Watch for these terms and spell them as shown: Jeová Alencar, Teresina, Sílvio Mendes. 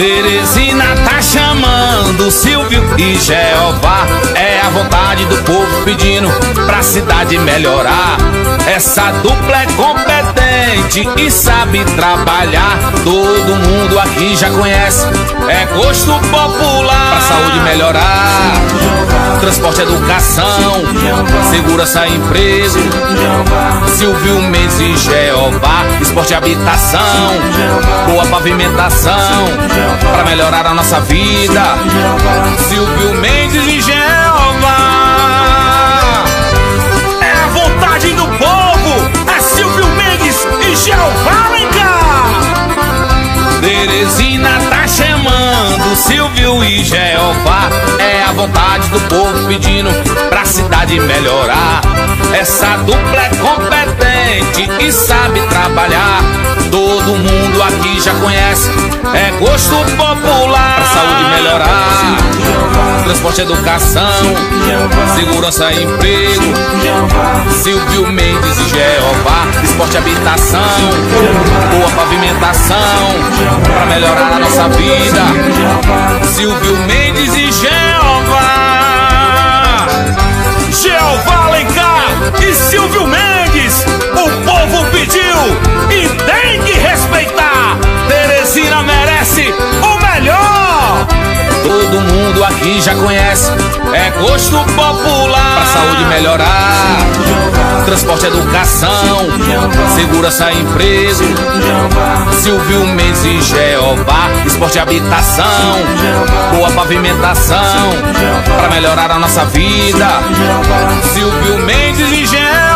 Teresina tá chamando Sílvio e Jeová. É a vontade do povo pedindo pra cidade melhorar. Essa dupla é competente e sabe trabalhar. Todo mundo aqui já conhece, é gosto popular. Pra saúde melhorar, transporte, educação, segurança, emprego, Sílvio Mendes e Jeová. Esporte e habitação, boa pavimentação, pra melhorar a nossa vida, Sílvio Mendes e Jeová. É a vontade do povo, é Sílvio Mendes e Jeová. Vem cá! Teresina tá chamando Sílvio e Jeová. É a vontade do povo pedindo pra cidade melhorar. Essa dupla é competente e sabe trabalhar. Todo mundo aqui já conhece, é gosto popular. Pra saúde melhorar, transporte, educação, segurança, emprego, Sílvio Mendes e Jeová. Esporte, habitação, boa pavimentação, pra melhorar a nossa vida, Sílvio Mendes e Jeová. Jeová Alencar e Sílvio Mendes, o povo pediu. Todo mundo aqui já conhece, é gosto popular. Pra saúde melhorar, transporte, educação, segurança, emprego, Sílvio Mendes e Jeová. Esporte e habitação, boa pavimentação, pra melhorar a nossa vida, Sílvio Mendes e Jeová.